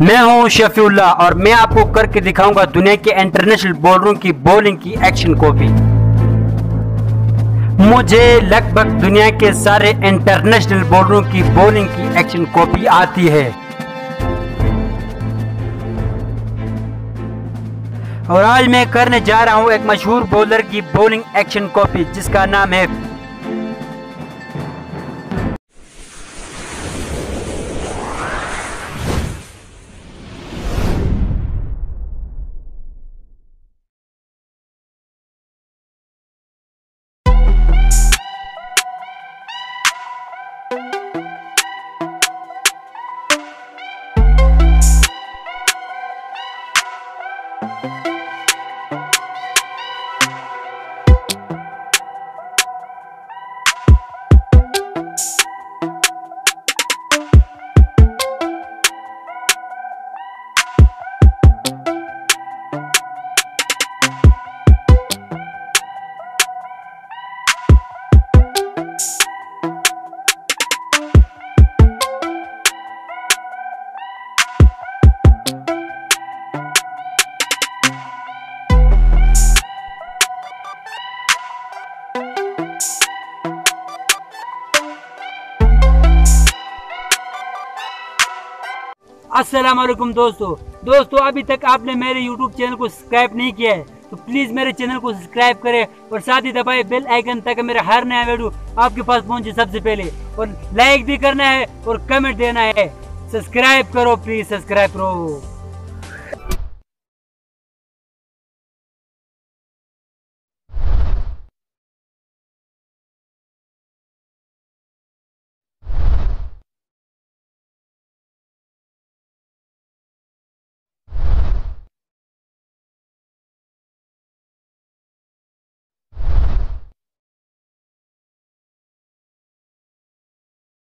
मैं हूं शफीउल्लाह और मैं आपको करके दिखाऊंगा दुनिया के इंटरनेशनल बॉलरों की बॉलिंग की एक्शन कॉपी। मुझे लगभग दुनिया के सारे इंटरनेशनल बॉलरों की बॉलिंग की एक्शन कॉपी आती है और आज मैं करने जा रहा हूं एक मशहूर बॉलर की बॉलिंग एक्शन कॉपी जिसका नाम है अस्सलाम वालेकुम दोस्तों, अभी तक आपने मेरे YouTube चैनल को सब्सक्राइब नहीं किया है तो प्लीज़ मेरे चैनल को सब्सक्राइब करें और साथ ही दबाए बेल आइकन ताकि मेरा हर नया वीडियो आपके पास पहुंचे सबसे पहले। और लाइक भी करना है और कमेंट देना है। सब्सक्राइब करो, प्लीज़ सब्सक्राइब करो।